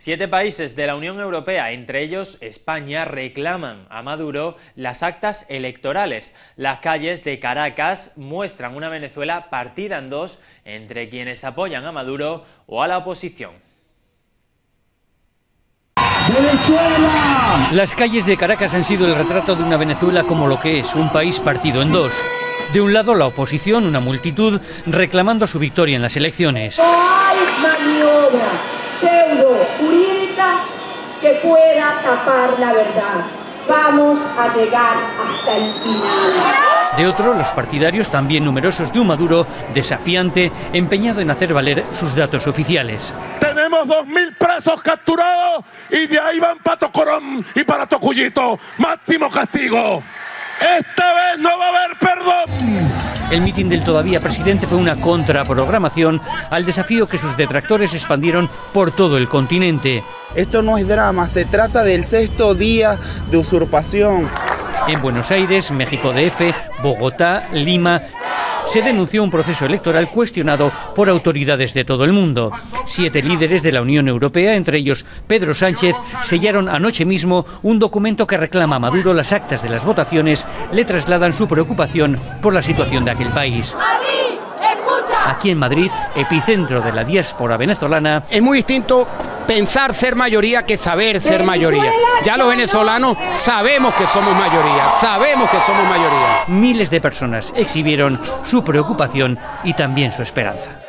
Siete países de la Unión Europea, entre ellos España, reclaman a Maduro las actas electorales. Las calles de Caracas muestran una Venezuela partida en dos entre quienes apoyan a Maduro o a la oposición. ¡Venezuela! Las calles de Caracas han sido el retrato de una Venezuela como lo que es, un país partido en dos. De un lado la oposición, una multitud, reclamando su victoria en las elecciones. Pseudo-jurídica que pueda tapar la verdad. Vamos a llegar hasta el final. De otro, los partidarios también numerosos de un Maduro desafiante, empeñado en hacer valer sus datos oficiales. Tenemos 2000 presos capturados y de ahí van para Tocorón y para Tocuyito. Máximo castigo. Esta vez no va a haber perdón. El mitin del todavía presidente fue una contraprogramación al desafío que sus detractores expandieron por todo el continente. Esto no es drama, se trata del sexto día de usurpación. En Buenos Aires, México DF, Bogotá, Lima, se denunció un proceso electoral cuestionado por autoridades de todo el mundo. Siete líderes de la Unión Europea, entre ellos Pedro Sánchez, sellaron anoche mismo un documento que reclama a Maduro las actas de las votaciones, le trasladan su preocupación por la situación de aquel país. Aquí en Madrid, epicentro de la diáspora venezolana. Es muy distinto pensar ser mayoría que saber ser mayoría. Ya los venezolanos sabemos que somos mayoría, Miles de personas exhibieron su preocupación y también su esperanza.